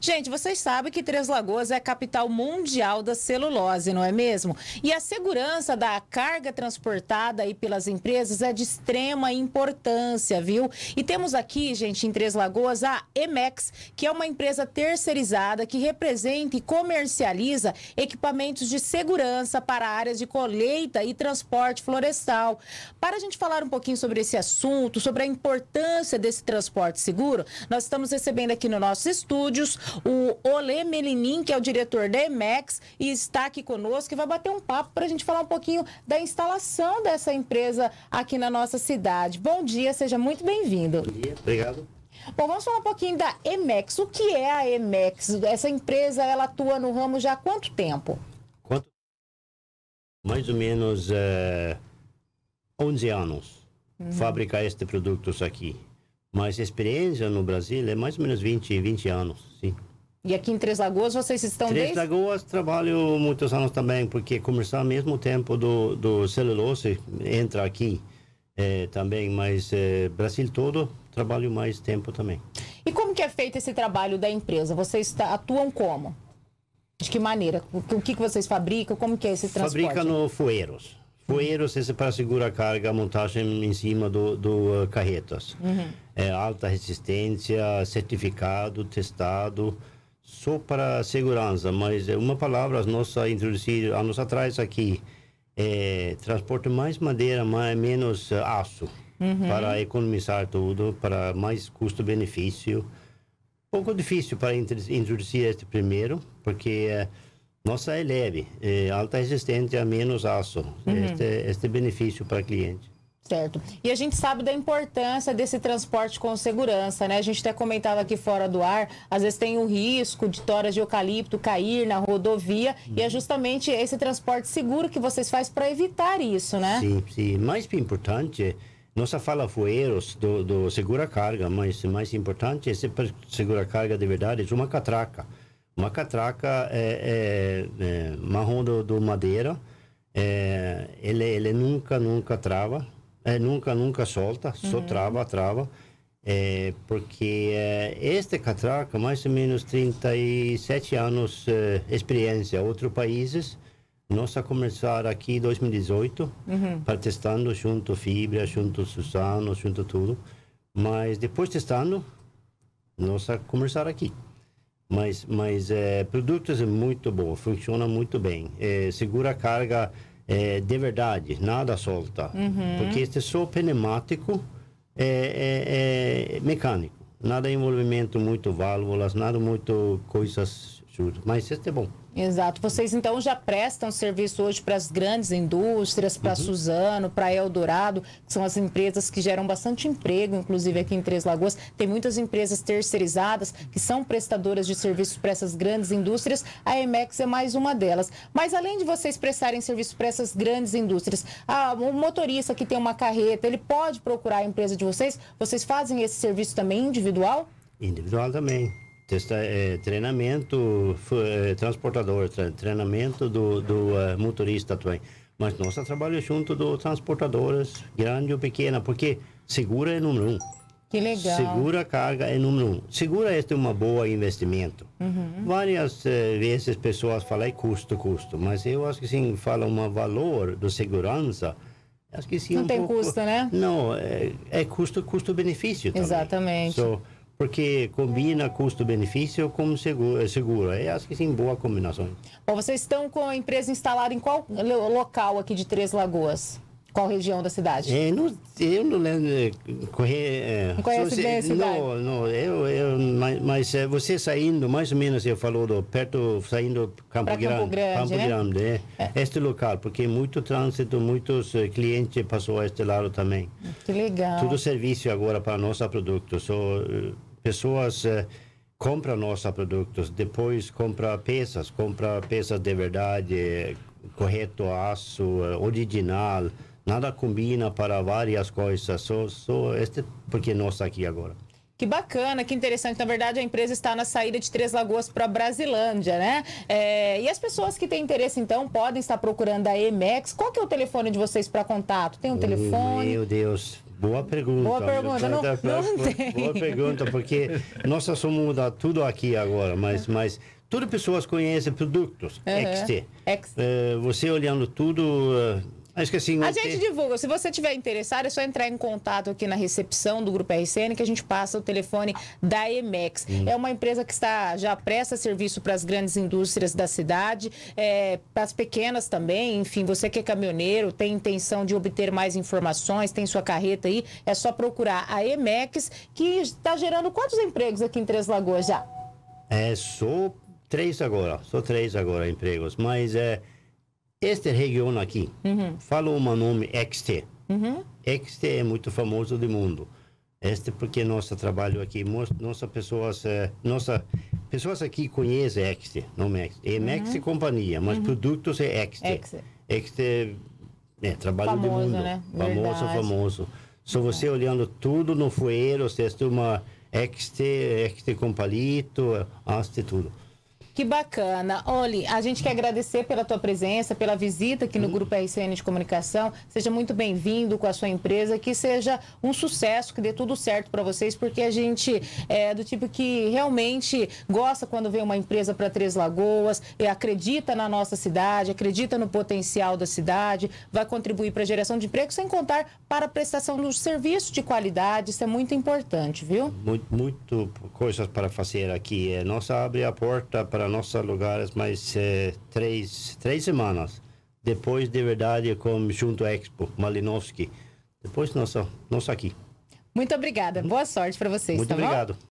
Gente, vocês sabem que Três Lagoas é a capital mundial da celulose, não é mesmo? E a segurança da carga transportada aí pelas empresas é de extrema importância, viu? E temos aqui, gente, em Três Lagoas, a Emex, que é uma empresa terceirizada que representa e comercializa equipamentos de segurança para áreas de colheita e transporte florestal. Para a gente falar um pouquinho sobre esse assunto, sobre a importância desse transporte seguro, nós estamos recebendo aqui no nosso estúdios o Olê Melinim, que é o diretor da Emex, e está aqui conosco e vai bater um papo para a gente falar um pouquinho da instalação dessa empresa aqui na nossa cidade. Bom dia, seja muito bem-vindo. Bom dia, obrigado. Bom, vamos falar um pouquinho da Emex. O que é a Emex? Essa empresa, ela atua no ramo já há quanto tempo? Mais ou menos 11 anos. Fabricar este produtos aqui. Mas a experiência no Brasil é mais ou menos 20 anos, sim. E aqui em Três Lagoas vocês estão desde... Três Lagoas trabalho muitos anos também, porque começar ao mesmo tempo do celulose, entra aqui também, mas Brasil todo trabalho mais tempo também. E como que é feito esse trabalho da empresa? Vocês atuam como? De que maneira? O que vocês fabricam? Como que é esse transporte? Fabrica no foeiros. Foeiros, esse é para segurar a carga, montagem em cima do carretas. É alta resistência, certificado, testado, só para segurança. Mas uma palavra, nossa introduzir anos atrás aqui, transporte mais madeira, menos aço, para economizar tudo, para mais custo-benefício. Pouco difícil para introduzir este primeiro, porque nossa é leve, é alta resistência, menos aço. Este benefício para cliente. Certo. E a gente sabe da importância desse transporte com segurança, né? A gente até comentado aqui fora do ar, às vezes tem o risco de toras de eucalipto cair na rodovia, e é justamente esse transporte seguro que vocês fazem para evitar isso, né? Sim, sim. Mais importante... Nossa fala foeiros do segura-carga, mas o mais importante é sempre segura-carga de verdade, é uma catraca. Uma catraca é marrom do madeira, ele nunca trava, nunca solta, só trava, porque este catraca, mais ou menos 37 anos experiência, outros países... Nós começar aqui em 2018, para testando junto fibra, junto Suzano, junto tudo. Mas depois testando, nós começar aqui. Mas produtos é muito bom, funciona muito bem. Segura a carga de verdade, nada solta. Porque este é só pneumático, mecânico. Nada envolvimento, muito válvulas, nada muito coisas, mas este é bom. Exato. Vocês, então, já prestam serviço hoje para as grandes indústrias, para Suzano, para Eldorado, que são as empresas que geram bastante emprego, inclusive aqui em Três Lagoas. Tem muitas empresas terceirizadas que são prestadoras de serviços para essas grandes indústrias. A Emex é mais uma delas. Mas, além de vocês prestarem serviço para essas grandes indústrias, o motorista que tem uma carreta, ele pode procurar a empresa de vocês? Vocês fazem esse serviço também individual? Individual também. Treinamento transportador, treinamento do motorista também. Mas nós trabalhamos junto dos transportadores, grande ou pequena, porque segura é número um. Que legal. Segura carga é número um. Segura é uma boa investimento. Várias vezes pessoas falam custo, mas eu acho que sim, falam um valor do segurança. Acho que sim, não tem pouco, custo, né? Não, é custo-benefício também. Exatamente. Porque combina custo-benefício com seguro. Eu acho que sim, boa combinação. Bom, vocês estão com a empresa instalada em qual local aqui de Três Lagoas? Qual região da cidade? Eu não lembro. Não conhece bem a cidade? Não, mas você saindo, mais ou menos, eu falo perto, saindo Campo Grande, né? Este local, porque muito trânsito, muitos clientes passou a este lado também. Que legal. Tudo serviço agora para nosso produto. Pessoas compram nossos produtos, depois compram peças de verdade, correto, aço, original... Nada combina para várias coisas, só este porque nós aqui agora. Que bacana, que interessante. Na verdade, a empresa está na saída de Três Lagoas para Brasilândia, né? E as pessoas que têm interesse, então, podem estar procurando a Emex. Qual que é o telefone de vocês para contato? Tem um telefone? Meu Deus, Boa pergunta. Boa pergunta, não tem. Boa pergunta, porque nós só somos mudar tudo aqui agora, mas todas as pessoas conhecem produtos, você olhando tudo... Acho que assim, a gente divulga. Se você estiver interessado, é só entrar em contato aqui na recepção do Grupo RCN, que a gente passa o telefone da Emex. É uma empresa que já presta serviço para as grandes indústrias da cidade, para as pequenas também. Enfim, você que é caminhoneiro, tem intenção de obter mais informações, tem sua carreta aí, é só procurar a Emex, que está gerando quantos empregos aqui em Três Lagoas já? É, só três agora empregos, mas é... Esta região aqui, fala o nome XT. XT é muito famoso do mundo. Este porque nosso trabalho aqui, nossas pessoas aqui conhecem XT, nome XT. Emex é companhia, mas produtos é XT. XT é trabalho famoso, do mundo, né? famoso. Só você olhando tudo no fueiro, se é uma XT com palito, haste tudo. Que bacana. Olha, a gente quer agradecer pela tua presença, pela visita aqui no Grupo RCN de Comunicação. Seja muito bem-vindo com a sua empresa, que seja um sucesso, que dê tudo certo para vocês, porque a gente é do tipo que realmente gosta quando vem uma empresa para Três Lagoas, acredita na nossa cidade, acredita no potencial da cidade, vai contribuir para a geração de emprego, sem contar para a prestação do serviço de qualidade. Isso é muito importante, viu? Muito coisas para fazer aqui. Nós abre a porta para nossos lugares mais três semanas depois, de verdade, como junto à Expo Malinowski. Depois nós aqui. Muito obrigada, boa sorte para vocês. Muito obrigado.